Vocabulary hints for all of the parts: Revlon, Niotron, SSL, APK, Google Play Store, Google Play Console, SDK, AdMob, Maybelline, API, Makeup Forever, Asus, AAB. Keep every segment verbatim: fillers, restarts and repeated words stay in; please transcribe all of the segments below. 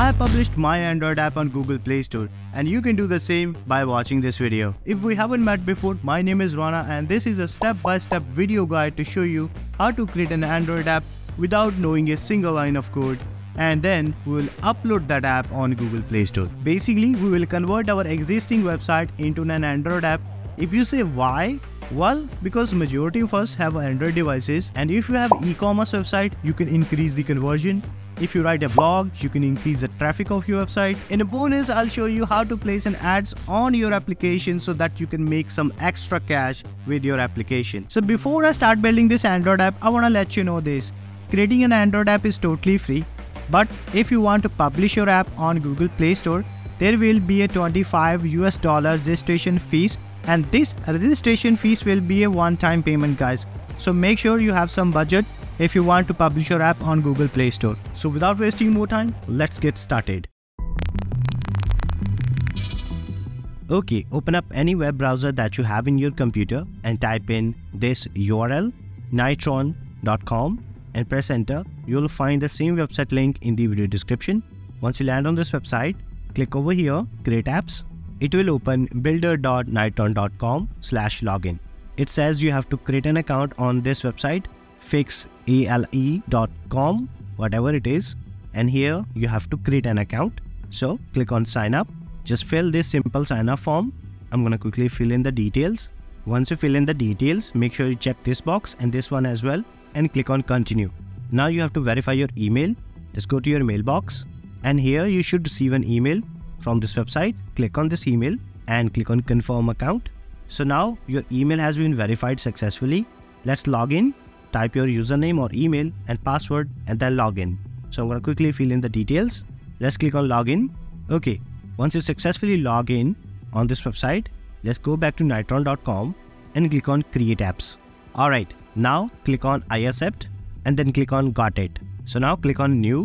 I published my Android app on Google Play Store, and you can do the same by watching this video. If we haven't met before, my name is Rana, and this is a step-by-step video guide to show you how to create an Android app without knowing a single line of code, and then we will upload that app on Google Play Store. Basically, we will convert our existing website into an Android app. If you say why? Well, because majority of us have Android devices, and if you have e-commerce website, you can increase the conversion. If you write a blog, you can increase the traffic of your website. In a bonus, I'll show you how to place an ads on your application so that you can make some extra cash with your application. So before I start building this Android app, I want to let you know this. Creating an Android app is totally free. But if you want to publish your app on Google Play Store, there will be a twenty-five US dollar registration fees, and this registration fees will be a one-time payment, guys. So make sure you have some budget if you want to publish your app on Google Play Store. So without wasting more time, let's get started. Okay, open up any web browser that you have in your computer and type in this U R L, niotron dot com, and press enter. You'll find the same website link in the video description. Once you land on this website, click over here, create apps. It will open builder dot niotron dot com slash login. It says you have to create an account on this website, fixale dot com, whatever it is, and here you have to create an account. So click on sign up. Just fill this simple sign up form. I'm gonna quickly fill in the details. Once you fill in the details, make sure you check this box and this one as well, and click on continue. Now you have to verify your email. Just go to your mailbox, and here you should receive an email from this website. Click on this email and click on confirm account. So now your email has been verified successfully. Let's log in. Type your username or email and password, and then log in. So I'm gonna quickly fill in the details. Let's click on login. Okay, once you successfully log in on this website, let's go back to niotron dot com and click on create apps. Alright, now click on I accept and then click on got it. So now click on new,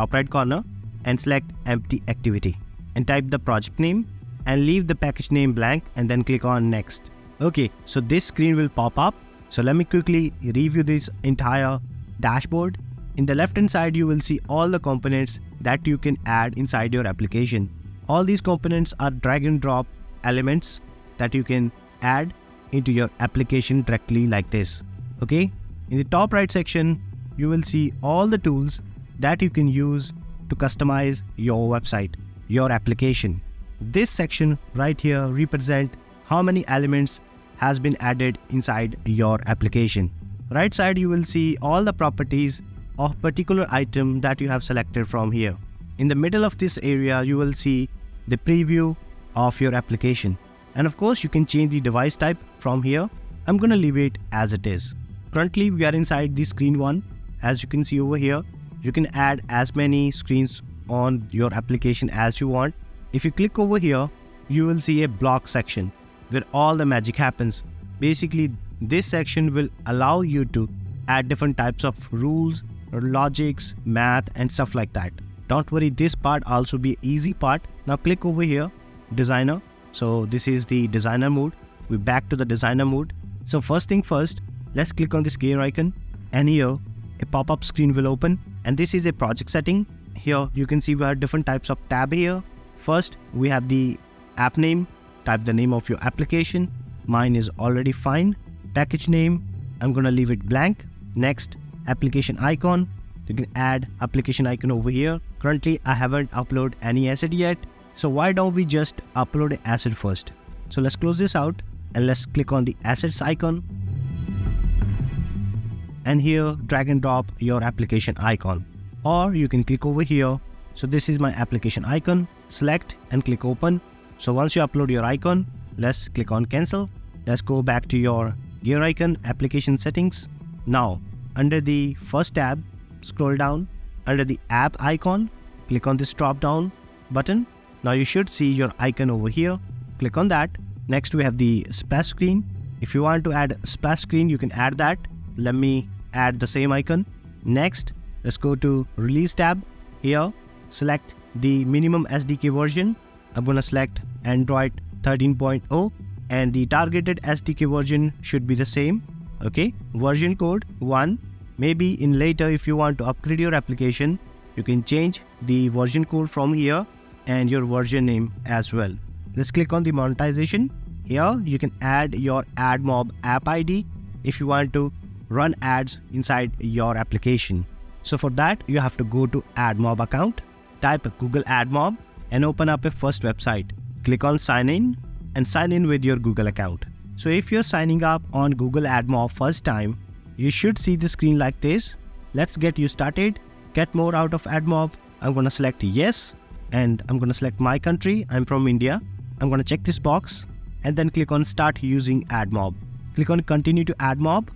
top right corner, and select empty activity and type the project name and leave the package name blank and then click on next. Okay, so this screen will pop up. So let me quickly review this entire dashboard. In the left hand side, you will see all the components that you can add inside your application. All these components are drag and drop elements that you can add into your application directly like this. Okay, in the top right section, you will see all the tools that you can use to customize your website, your application. This section right here represents how many elements has been added inside your application. Right side, you will see all the properties of particular item that you have selected from here. In the middle of this area, you will see the preview of your application. And of course, you can change the device type from here. I'm gonna leave it as it is. Currently, we are inside the screen one. As you can see over here, you can add as many screens on your application as you want. If you click over here, you will see a block section where all the magic happens. Basically, this section will allow you to add different types of rules, or logics, math, and stuff like that. Don't worry, this part also be easy part. Now click over here, designer. So this is the designer mode. We're back to the designer mode. So first thing first, let's click on this gear icon, and here a pop-up screen will open, and this is a project setting. Here you can see we have different types of tab here. First, we have the app name. Type the name of your application. Mine is already fine. Package name, I'm gonna leave it blank. Next, application icon. You can add application icon over here. Currently, I haven't uploaded any asset yet. So why don't we just upload an asset first? So let's close this out and let's click on the assets icon. And here, drag and drop your application icon. Or you can click over here. So this is my application icon. Select and click open. So once you upload your icon, let's click on cancel. Let's go back to your gear icon, application settings. Now, under the first tab, scroll down. Under the app icon, click on this drop down button. Now you should see your icon over here. Click on that. Next, we have the splash screen. If you want to add splash screen, you can add that. Let me add the same icon. Next, let's go to release tab. Here, select the minimum S D K version. I'm gonna select Android thirteen point oh, and the targeted S D K version should be the same. Okay, version code one. Maybe in later, if you want to upgrade your application, You can change the version code from here and your version name as well. Let's click on the monetization. Here you can add your AdMob app I D if you want to run ads inside your application. So for that, you have to go to AdMob account, type Google AdMob and open up a first website. Click on sign in and sign in with your Google account. So if you're signing up on Google AdMob first time, you should see the screen like this. Let's get you started. Get more out of AdMob. I'm going to select yes and I'm going to select my country. I'm from India. I'm going to check this box and then click on start using AdMob. Click on continue to AdMob.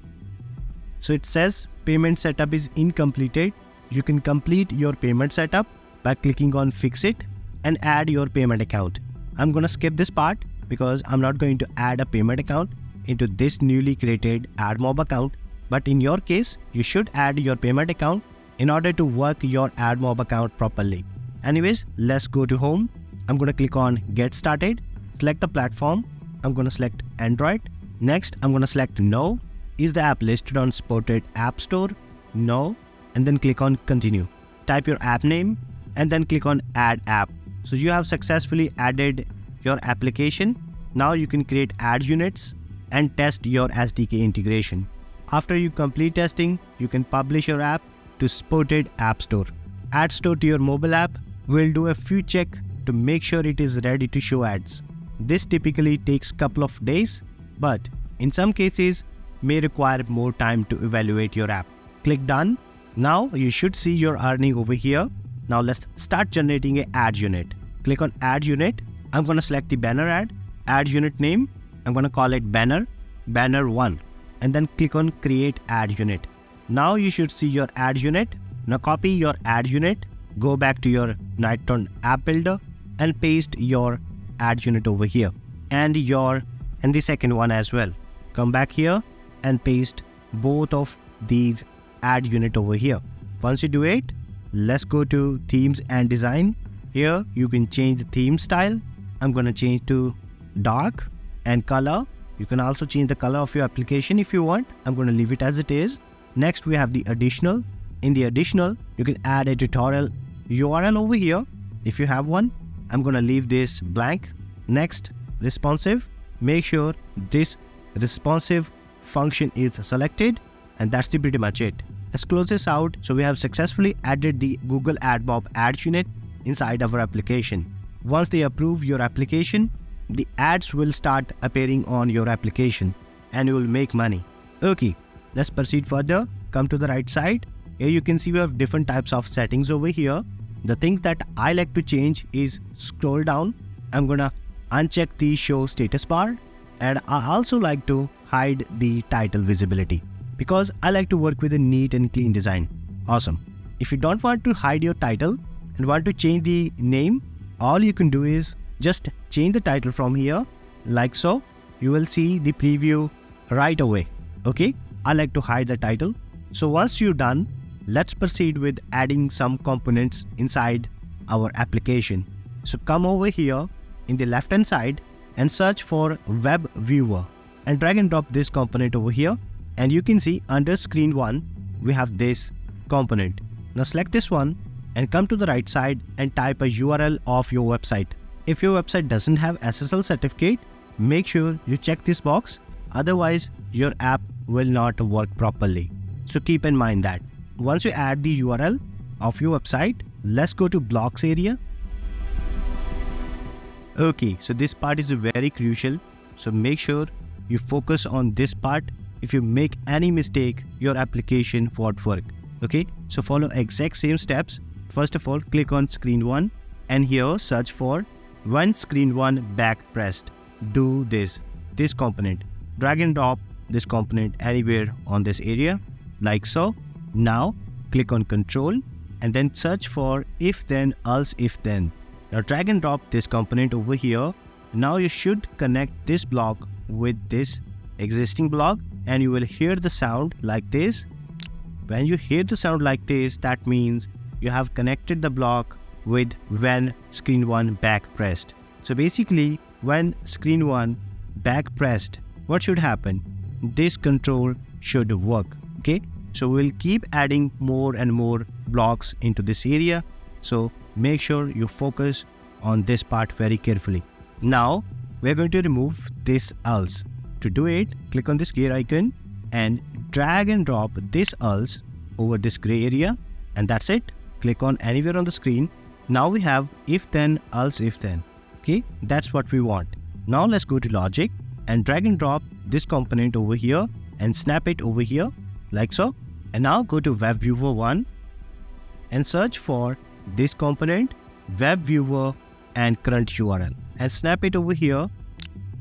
So it says payment setup is incompleted. You can complete your payment setup by clicking on fix it and add your payment account. I'm going to skip this part because I'm not going to add a payment account into this newly created AdMob account. But in your case, you should add your payment account in order to work your AdMob account properly. Anyways, let's go to home. I'm going to click on get started. Select the platform. I'm going to select Android. Next, I'm going to select no. Is the app listed on supported app store? No. And then click on continue. Type your app name and then click on add app. So you have successfully added your application. Now you can create ad units and test your S D K integration. After you complete testing, you can publish your app to supported app store. Add store to your mobile app will do a few check to make sure it is ready to show ads. This typically takes couple of days, but in some cases may require more time to evaluate your app. Click done. Now you should see your earning over here. Now let's start generating an ad unit. Click on ad unit. I'm going to select the banner ad, ad unit name. I'm going to call it banner, banner one. And then click on create ad unit. Now you should see your ad unit. Now copy your ad unit, go back to your Niotron app builder and paste your ad unit over here and your and the second one as well. Come back here and paste both of these ad unit over here. Once you do it, let's go to themes and design. Here you can change the theme style. I'm going to change to dark and color. You can also change the color of your application if you want. I'm going to leave it as it is. Next, we have the additional. In the additional, you can add a tutorial U R L over here if you have one. I'm going to leave this blank. Next, responsive. Make sure this responsive function is selected. And that's pretty much it. Let's close this out. So we have successfully added the Google AdMob ad unit inside our application. Once they approve your application, the ads will start appearing on your application and you will make money. Okay, let's proceed further. Come to the right side. Here you can see we have different types of settings over here. The things that I like to change is scroll down. I'm gonna uncheck the show status bar and I also like to hide the title visibility because I like to work with a neat and clean design. Awesome. If you don't want to hide your title and want to change the name, all you can do is just change the title from here like so. You will see the preview right away. Okay, I like to hide the title. So once you're done, let's proceed with adding some components inside our application. So come over here in the left hand side and search for web viewer and drag and drop this component over here. And you can see under screen one, we have this component. Now select this one and come to the right side and type a U R L of your website. If your website doesn't have S S L certificate, make sure you check this box. Otherwise, your app will not work properly. So keep in mind that. Once you add the U R L of your website, let's go to blocks area. Okay, so this part is very crucial. So make sure you focus on this part. If you make any mistake, your application won't work. Okay, so follow exact same steps. First of all, click on screen one and here search for once screen one back pressed, do this, this component, drag and drop this component anywhere on this area, like so. Now click on control and then search for if then, else if then. Now drag and drop this component over here. Now you should connect this block with this existing block and you will hear the sound like this. When you hear the sound like this, that means you have connected the block with when screen one back pressed. So basically when screen one back pressed, what should happen? This control should work. Okay, So we'll keep adding more and more blocks into this area. So make sure you focus on this part very carefully. Now we're going to remove this else. To do it, click on this gear icon and drag and drop this else over this gray area, and that's it. Click on anywhere on the screen. Now we have if then, else if then. Okay, that's what we want. Now let's go to logic and drag and drop this component over here and snap it over here like so. And now go to web viewer one and search for this component, web viewer and current U R L, and snap it over here.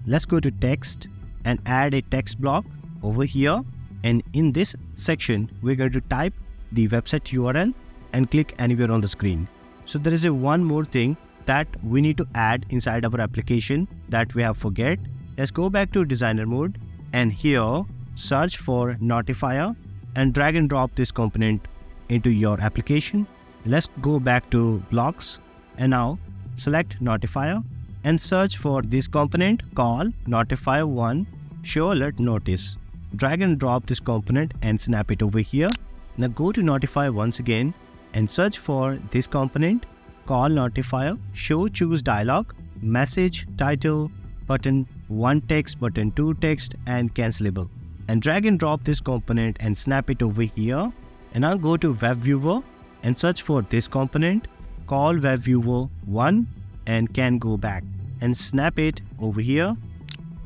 Let's go to text and add a text block over here, and in this section we're going to type the website U R L and click anywhere on the screen. So there is a one more thing that we need to add inside our application that we have forget. Let's go back to designer mode and here search for notifier and drag and drop this component into your application. Let's go back to blocks and now select notifier and search for this component called notifier one show alert notice. Drag and drop this component and snap it over here. Now go to notifier once again and search for this component called notifier show choose dialog message title button one text button two text and cancelable, and drag and drop this component and snap it over here. And now go to web viewer and search for this component call web viewer one and can go back and snap it over here.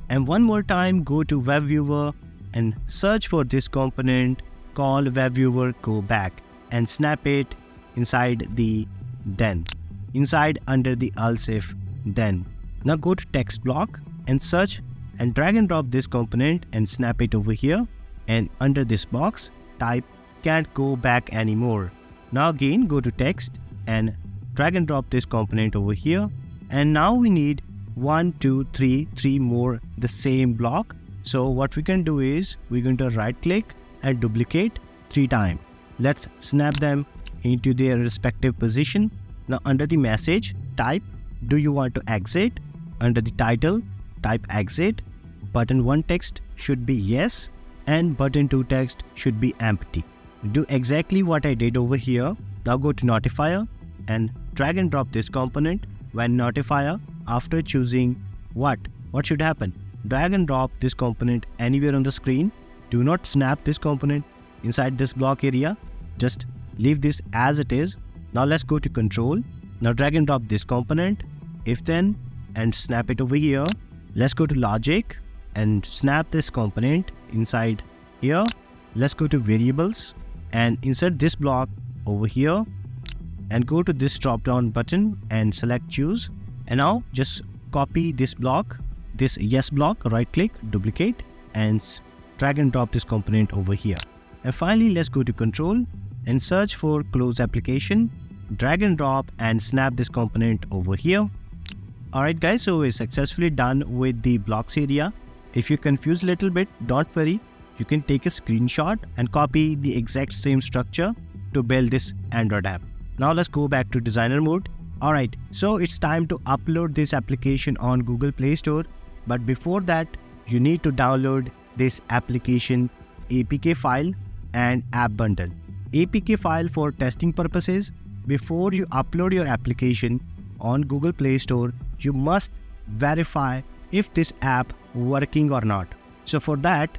And one more time go to web viewer and search for this component call web viewer go back and snap it inside the then, inside under the else if then. Now go to text block and search and drag and drop this component and snap it over here, and under this box type can't go back anymore. Now again go to text and drag and drop this component over here, and now we need one two three three more the same block. So what we can do is we're going to right click and duplicate three times. Let's snap them into their respective position. Now under the message type do you want to exit, under the title type exit, button one text should be yes and button two text should be empty. Do exactly what I did over here. Now go to notifier and drag and drop this component. When notifier, after choosing what, what should happen? Drag and drop this component anywhere on the screen. Do not snap this component inside this block area. Just leave this as it is. Now let's go to control. Now drag and drop this component, if then, and snap it over here. Let's go to logic and snap this component inside here. Let's go to variables and insert this block over here and go to this drop down button and select choose. And now just copy this block, this yes block, right click, duplicate, and drag and drop this component over here. And finally let's go to control and search for close application, drag and drop and snap this component over here. Alright guys, so we're successfully done with the blocks area. If you're confused a little bit, don't worry, you can take a screenshot and copy the exact same structure to build this Android app. Now let's go back to designer mode. Alright, so it's time to upload this application on Google Play Store. But before that, you need to download this application A P K file and app bundle. A P K file for testing purposes. Before you upload your application on Google Play Store, you must verify if this app working or not. So for that,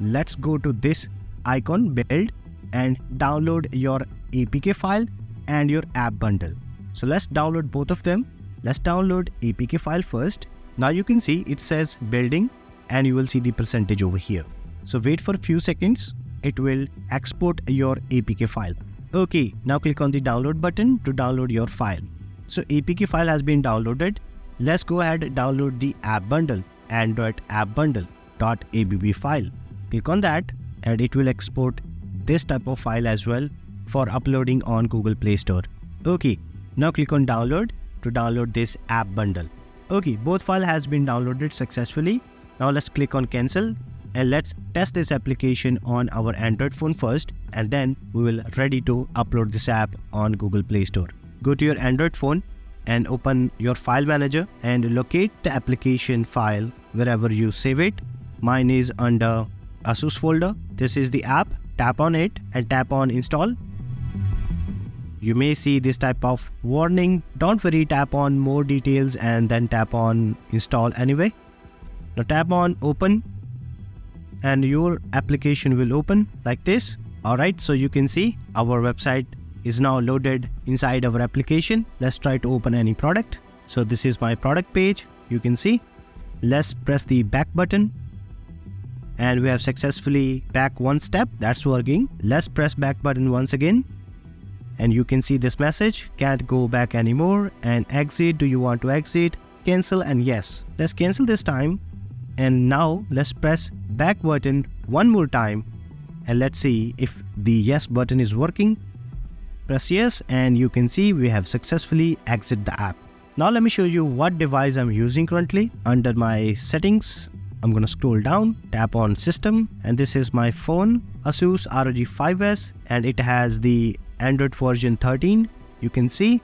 let's go to this icon build and download your A P K file and your app bundle. So let's download both of them. Let's download A P K file first. Now you can see it says building and you will see the percentage over here. So wait for a few seconds. It will export your A P K file. Okay, now click on the download button to download your file. So A P K file has been downloaded. Let's go ahead and download the app bundle, Android app bundle.abb file. Click on that and it will export this type of file as well for uploading on Google Play Store. Okay, now click on download to download this app bundle. Okay, both file has been downloaded successfully. Now let's click on cancel and let's test this application on our Android phone first, and then we will ready to upload this app on Google Play Store. Go to your Android phone and open your file manager and locate the application file wherever you save it. Mine is under Asus folder. This is the app Tap on it and tap on install. You may see this type of warning. Don't worry, tap on more details and then tap on install anyway. Now tap on open and your application will open like this. Alright, so you can see our website is now loaded inside our application. Let's try to open any product. So this is my product page, you can see. Let's press the back button and we have successfully back one step. That's working. Let's press back button once again and you can see this message, can't go back anymore, and exit. Do you want to exit? Cancel and yes. Let's cancel this time and now let's press back button one more time and let's see if the yes button is working. Press yes and you can see we have successfully exited the app. Now let me show you what device I'm using currently. Under my settings, I'm gonna scroll down, tap on system, and this is my phone, Asus R O G five S, and it has the Android version thirteen. You can see,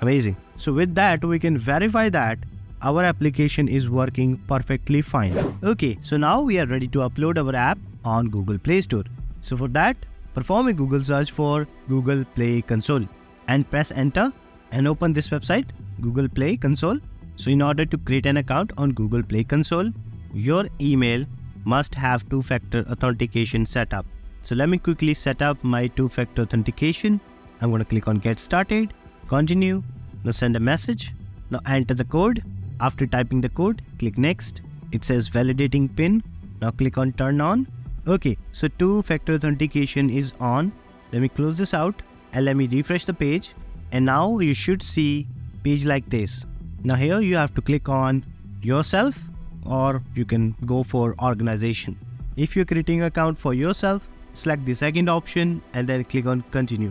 amazing. So with that, we can verify that our application is working perfectly fine. Okay, so now we are ready to upload our app on Google Play Store. So for that, perform a Google search for Google Play Console and press enter and open this website, Google Play Console. So in order to create an account on Google Play Console, your email must have two-factor authentication set up. So let me quickly set up my two-factor authentication. I'm going to click on get started, continue, now send a message, now enter the code. After typing the code, click next. It says validating pin, now click on turn on. Okay, so two-factor authentication is on. Let me close this out and let me refresh the page. And now you should see page like this. Now here you have to click on yourself or you can go for organization. If you're creating an account for yourself, select the second option and then click on continue.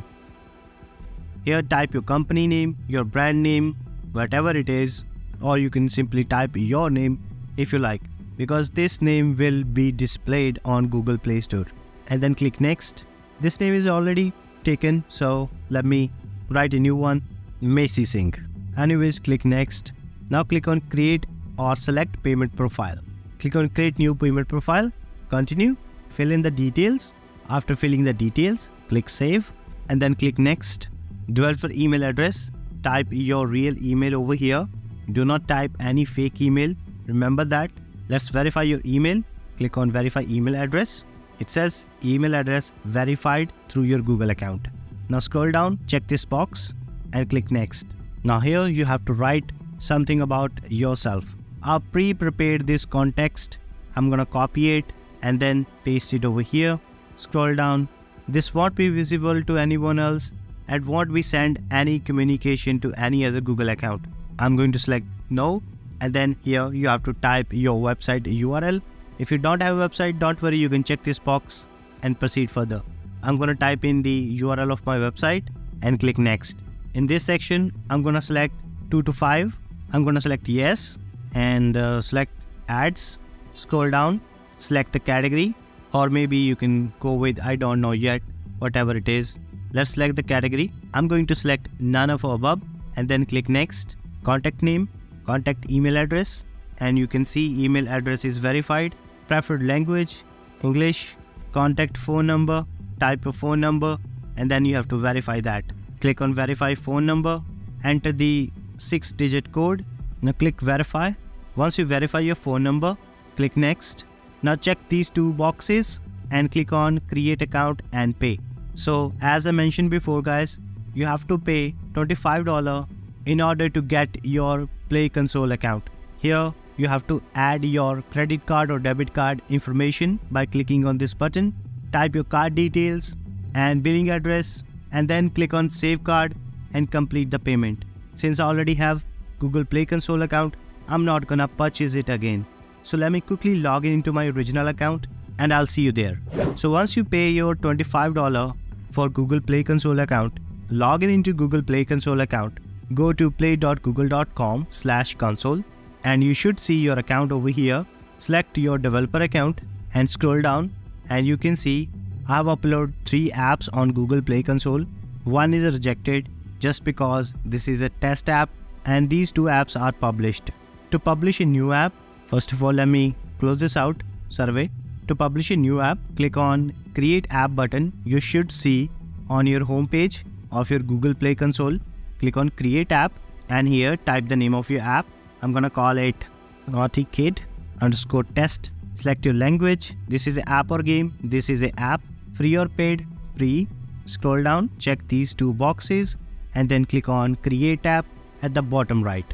Here type your company name, your brand name, whatever it is, or you can simply type your name if you like, because this name will be displayed on Google Play Store. And then click next. This name is already taken, so let me write a new one, Macy Singh. Anyways, click next. Now click on create or select payment profile. Click on create new payment profile, continue, fill in the details. After filling the details, click save and then click next. Developer email address, type your real email over here. Do not type any fake email, remember that. Let's verify your email. Click on verify email address. It says email address verified through your Google account. Now scroll down, check this box and click next. Now here you have to write something about yourself. I've pre-prepared this context. I'm gonna copy it and then paste it over here. Scroll down. This won't be visible to anyone else and won't be sent any communication to any other Google account. I'm going to select no and then here you have to type your website U R L. If you don't have a website, don't worry, you can check this box and proceed further. I'm gonna type in the U R L of my website and click next. In this section, I'm gonna select two to five. I'm gonna select yes and uh, select ads. Scroll down, select the category, or maybe you can go with I don't know yet, whatever it is. Let's select the category. I'm going to select none of above and then click next. Contact name, contact email address, and you can see email address is verified. Preferred language, English. Contact phone number, type a phone number, and then you have to verify that. Click on verify phone number, enter the six digit code, now click verify. Once you verify your phone number, click next. Now check these two boxes and click on create account and pay. So as I mentioned before guys, you have to pay twenty-five dollars in order to get your Play Console account. Here you have to add your credit card or debit card information by clicking on this button. Type your card details and billing address, and then click on save card and complete the payment. Since I already have Google Play Console account, I'm not gonna purchase it again. So let me quickly log in into my original account and I'll see you there. So once you pay your twenty-five dollars for Google Play Console account, log in into Google Play Console account, go to play dot google dot com slash console and you should see your account over here. Select your developer account and scroll down and you can see I've uploaded three apps on Google Play Console. One is rejected just because this is a test app and these two apps are published. To publish a new app, first of all, let me close this out, survey. To publish a new app, click on Create App button. You should see on your home page of your Google Play Console. Click on Create App and here type the name of your app. I'm gonna call it Naughty Kid underscore test. Select your language. This is an app or game. This is an app. Free or paid? Free. Scroll down, check these two boxes and then click on Create App at the bottom right.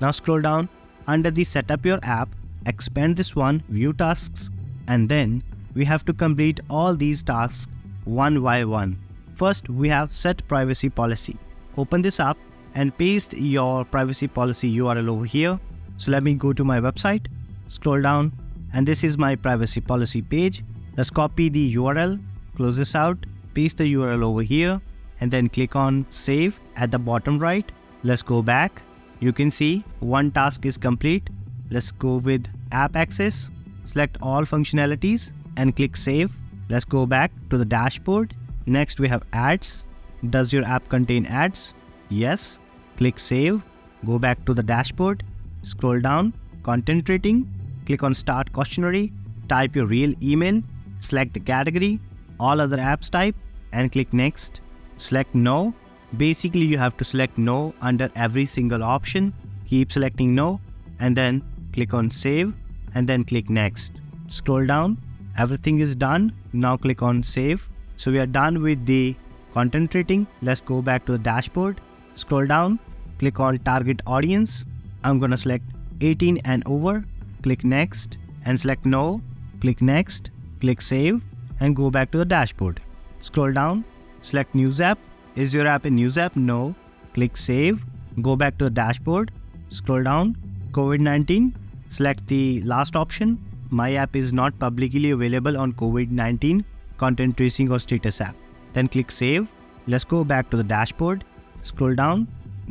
Now scroll down under the Setup Your App, expand this one, View Tasks, and then we have to complete all these tasks one by one. First, we have Set Privacy Policy. Open this up and paste your privacy policy U R L over here. So let me go to my website, scroll down, and this is my privacy policy page. Let's copy the U R L, close this out, paste the U R L over here, and then click on Save at the bottom right. Let's go back. You can see one task is complete. Let's go with App Access, select all functionalities and click Save. Let's go back to the dashboard. Next we have Ads. Does your app contain ads? Yes. Click Save, go back to the dashboard, scroll down, Content Rating, click on Start Questionnaire, type your real email, select the category, all other apps type, and click Next. Select No. Basically, you have to select No under every single option. Keep selecting No, and then click on Save, and then click Next. Scroll down, everything is done. Now click on Save. So we are done with the Content Rating. Let's go back to the dashboard. Scroll down, click on Target Audience. I'm gonna select eighteen and over, click Next and select No, click Next, click Save and go back to the dashboard. Scroll down, select News App. Is your app a news app? No. Click Save, go back to the dashboard, scroll down, COVID nineteen, select the last option. My app is not publicly available on COVID nineteen, content tracing or status app. Then click Save. Let's go back to the dashboard. Scroll down,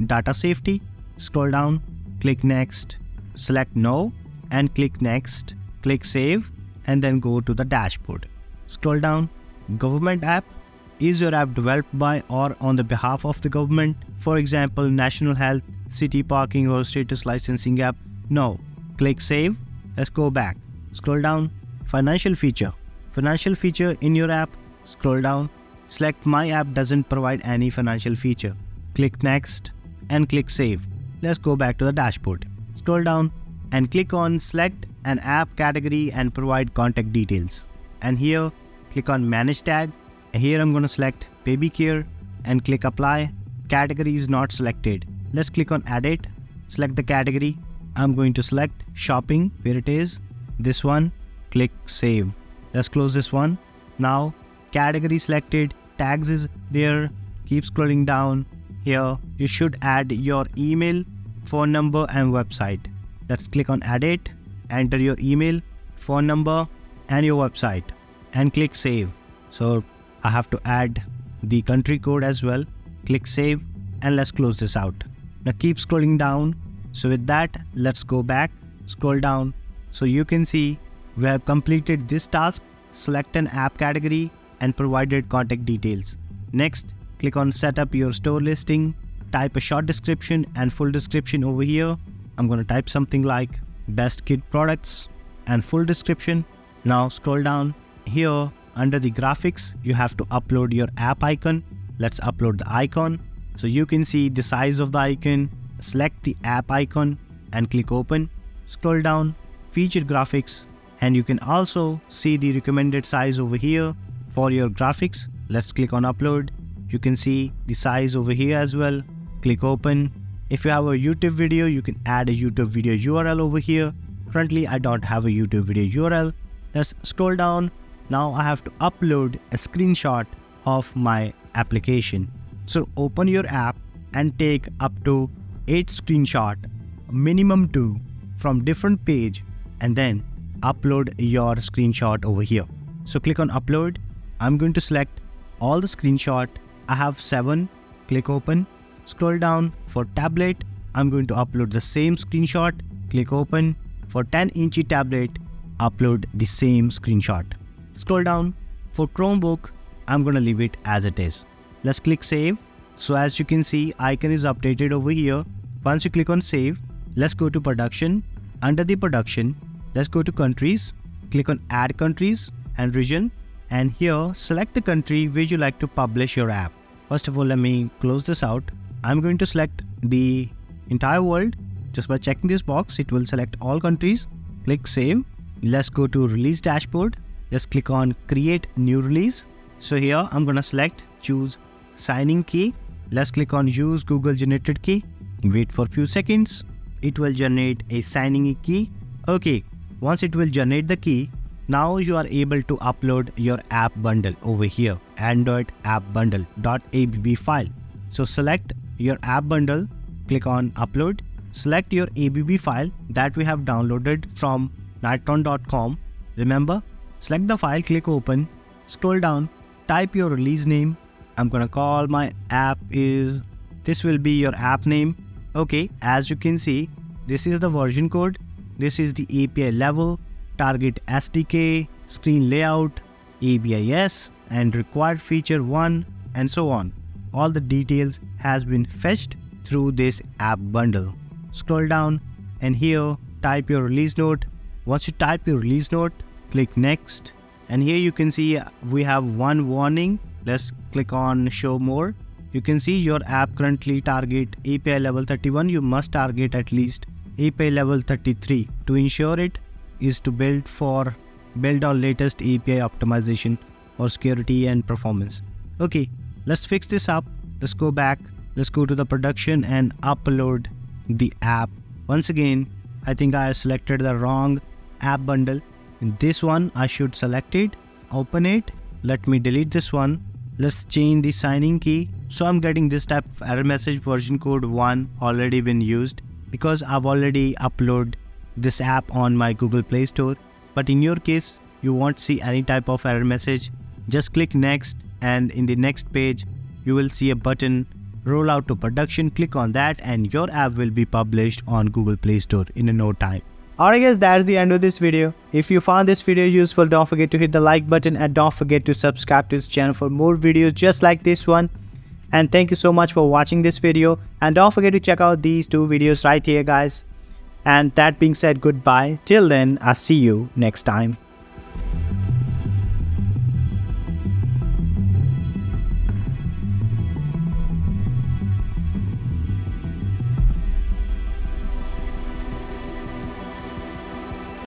Data Safety, scroll down, click Next, select No and click Next, click Save and then go to the dashboard. Scroll down, Government App. Is your app developed by or on the behalf of the government? For example, National Health, City Parking or Status Licensing App? No. Click Save. Let's go back. Scroll down, Financial Feature. Financial feature in your app, scroll down, select My App doesn't provide any financial feature. Click Next and click Save. Let's go back to the dashboard. Scroll down and click on Select an app category and provide contact details. And here, click on Manage Tag. Here I'm going to select Baby Care and click Apply. Category is not selected. Let's click on Edit. Select the category. I'm going to select Shopping, where it is. This one. Click Save. Let's close this one. Now, category selected. Tags is there. Keep scrolling down. Here, you should add your email, phone number and website. Let's click on Edit, enter your email, phone number and your website and click Save. So I have to add the country code as well. Click Save and let's close this out. Now keep scrolling down. So with that, let's go back, scroll down. So you can see we have completed this task, select an app category and provided contact details. Next, click on Set Up Your Store Listing, type a short description and full description over here. I'm going to type something like Best Kid Products and full description. Now scroll down here under the graphics, you have to upload your app icon. Let's upload the icon. So you can see the size of the icon, select the app icon and click Open. Scroll down, Feature Graphics, and you can also see the recommended size over here for your graphics. Let's click on Upload. You can see the size over here as well. Click Open. If you have a YouTube video, you can add a YouTube video U R L over here. Currently, I don't have a YouTube video U R L. Let's scroll down. Now I have to upload a screenshot of my application. So open your app and take up to eight screenshots, minimum two, from different page and then upload your screenshot over here. So click on Upload. I'm going to select all the screenshots. I have seven, click Open, scroll down for tablet. I'm going to upload the same screenshot, click Open. For ten inch tablet, upload the same screenshot. Scroll down, for Chromebook, I'm going to leave it as it is. Let's click Save. So as you can see, icon is updated over here. Once you click on Save, let's go to Production. Under the Production, let's go to Countries. Click on Add Countries and Region, and here select the country where you like to publish your app. First of all, let me close this out. I'm going to select the entire world. Just by checking this box, it will select all countries. Click Save. Let's go to Release Dashboard. Let's click on Create New Release. So here I'm gonna select, choose Signing Key. Let's click on Use Google Generated Key. Wait for a few seconds. It will generate a signing key. Okay, once it will generate the key, now you are able to upload your app bundle over here, Android app bundle.abb file. So select your app bundle, click on Upload, select your A B B file that we have downloaded from niotron dot com. Remember, select the file, click Open, scroll down, type your release name. I'm gonna call my app is, this will be your app name. Okay, as you can see, this is the version code, this is the A P I level, target S D K, screen layout, A B I S, and required feature one, and so on. All the details has been fetched through this app bundle. Scroll down and here type your release note. Once you type your release note, click Next, and here you can see we have one warning. Let's click on Show More. You can see your app currently target A P I level thirty-one. You must target at least A P I level thirty-three to ensure it is to build for build on latest A P I optimization for security and performance. Okay, let's fix this up. Let's go back. Let's go to the production and upload the app. Once again, I think I selected the wrong app bundle. In this one, I should select it, open it. Let me delete this one. Let's change the signing key. So I'm getting this type of error message, version code one already been used, because I've already uploaded this app on my Google Play Store. But in your case, you won't see any type of error message. Just click Next, and in the next page, you will see a button Roll Out to Production. Click on that and your app will be published on Google Play Store in a no time. Alright guys, that's the end of this video. If you found this video useful, don't forget to hit the like button and don't forget to subscribe to this channel for more videos just like this one. And thank you so much for watching this video, and don't forget to check out these two videos right here guys. And that being said, goodbye. Till then, I'll see you next time.